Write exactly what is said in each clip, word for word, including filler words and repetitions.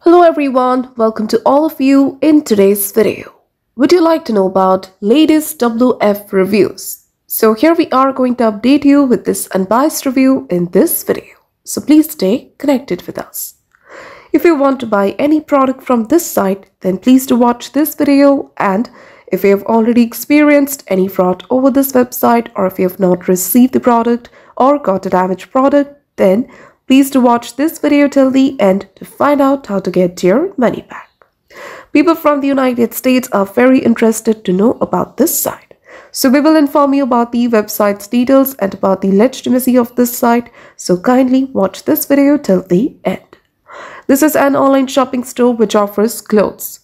Hello everyone, welcome to all of you. In today's video, would you like to know about latest W F reviews? So here we are going to update you with this unbiased review in this video. So please stay connected with us. If you want to buy any product from this site, then please do watch this video. And if you have already experienced any fraud over this website, or if you have not received the product or got a damaged product, then please do watch this video till the end to find out how to get your money back. People from the United States are very interested to know about this site. So we will inform you about the website's details and about the legitimacy of this site. So kindly watch this video till the end. This is an online shopping store which offers clothes.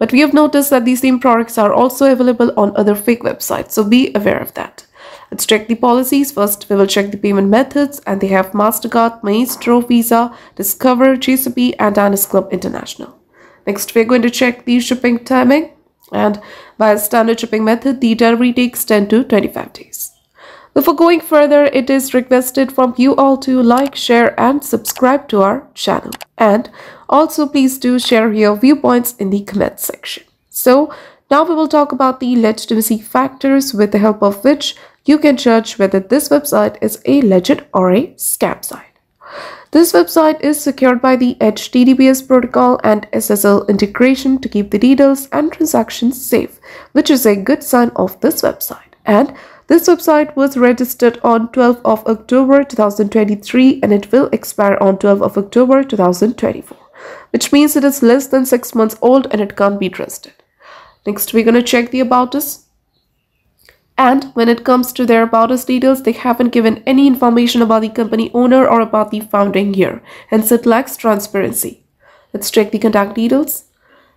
But we have noticed that these same products are also available on other fake websites. So be aware of that. Let's check the policies. First, we will check the payment methods, and they have MasterCard, Maestro, Visa, Discover, J C B and Anis Club International. Next, we are going to check the shipping timing, and by standard shipping method, the delivery takes ten to twenty-five days. Before going further, it is requested from you all to like, share and subscribe to our channel. And also please do share your viewpoints in the comment section. So now we will talk about the legitimacy factors with the help of which you can judge whether this website is a legit or a scam site. This website is secured by the H T T P S protocol and S S L integration to keep the details and transactions safe, which is a good sign of this website. And this website was registered on twelfth of October two thousand twenty-three and it will expire on twelfth of October two thousand twenty-four, which means it is less than six months old and it can't be trusted. Next, we're going to check the About Us. And when it comes to their About Us details, they haven't given any information about the company owner or about the founding year. Hence, it lacks transparency. Let's check the contact details.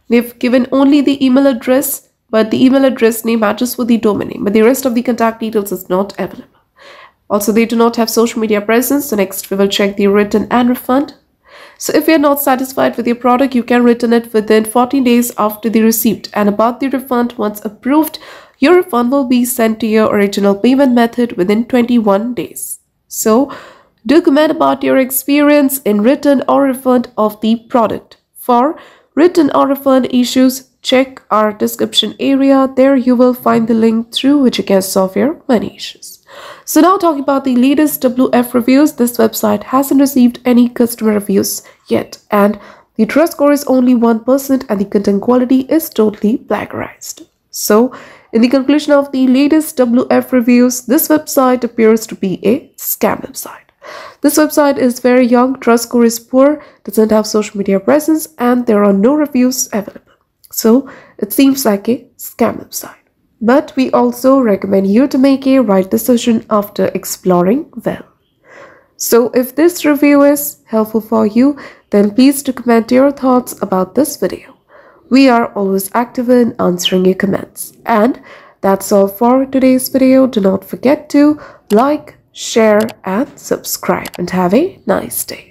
They've given only the email address, but the email address name matches with the domain name. But the rest of the contact details is not available. Also, they do not have social media presence. So next, we will check the return and refund. So if you are not satisfied with your product, you can return it within fourteen days after the receipt. And about the refund, once approved, your refund will be sent to your original payment method within twenty-one days. So do comment about your experience in return or refund of the product. For return or refund issues, check our description area. There you will find the link through which you can solve your money issues. So now talking about the latest W F reviews, this website hasn't received any customer reviews yet, and the trust score is only one percent and the content quality is totally plagiarized. So in the conclusion of the latest W F reviews, this website appears to be a scam website. This website is very young, trust score is poor, doesn't have social media presence and there are no reviews available. So it seems like a scam website. But we also recommend you to make a right decision after exploring well. So if this review is helpful for you, then please do comment your thoughts about this video. We are always active in answering your comments. And that's all for today's video. Do not forget to like, share and subscribe and have a nice day.